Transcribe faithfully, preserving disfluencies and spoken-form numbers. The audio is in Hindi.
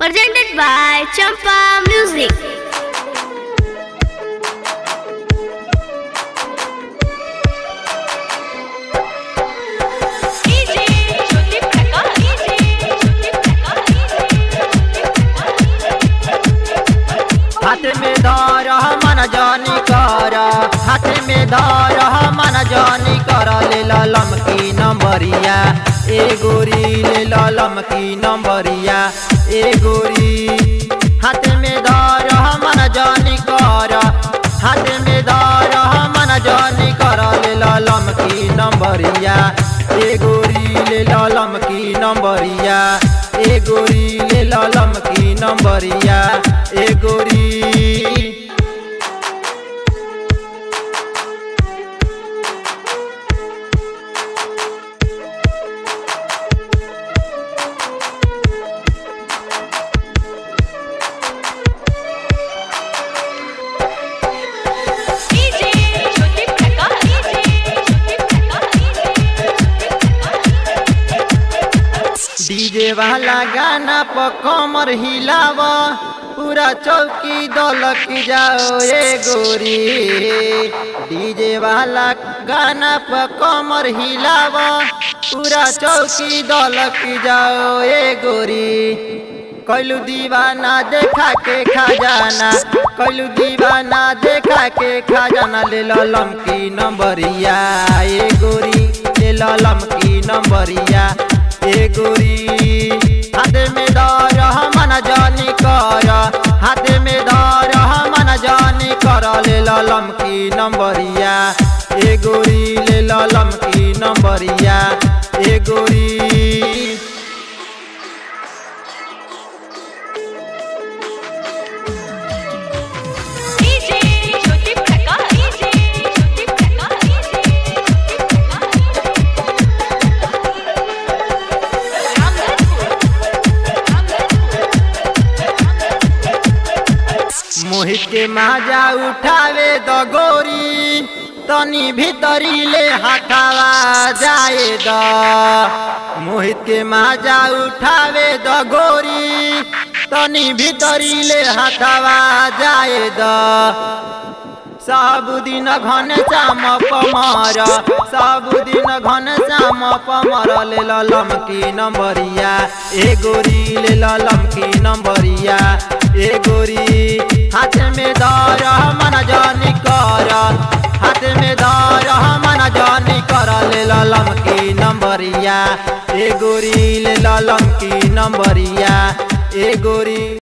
Presented by Champa Music. हाथ में धर मन जानी कर, हाथ में धर मन जानी कर, ले लमकी नंबरिया ए गोरी, ले लमकी नंबरिया ए गोरी। हाथ में धर मन जानी कर, हाथ में धर मन जानी कर, ले लमकी नंबरिया ए गोरी, ले लमकी नंबरिया ए गोरी, ले लमकी नंबरिया ए गोरी। डीजे वाला गाना पर कमर हिलावा, पूरा चौकी दौलक जाओ ए गोरी। डीजे वाला गाना पर कमर हिलावा, पूरा चौकी दौलक जाओ ए गोरी। कलू दीवाना देखा के खजाना, कलू दीवाना देखा के खजाना, ले लमकी नंबरिया ए गोरी, ले लमकी नंबरिया ए गोरी। हाथ में धर मन जानी कर, हाथ में धर मन जानी कर, ले लमकी नंबरिया ए गोरी, ले लमकी नंबरिया ए गोरी। मोहित के माजा उठावे द गोरी, तनी भीतरी ले हाथावा जाए द। मोहित के माजा उठावे द गोरी, तनी भीतरी ले हाथावा जाए द। साबुदीन घन श्याम पमर, साबुदीन घन श्याम पमर, ले लमकी नंबरिया ए गोरी, ले लमकी नंबरिया ए गोरी। हाथ में धर मन जानी कर, हाथ में धर मन जानी कर, ले लमकी नंबरिया ए गोरी, ले लमकी नंबरिया ए गोरी।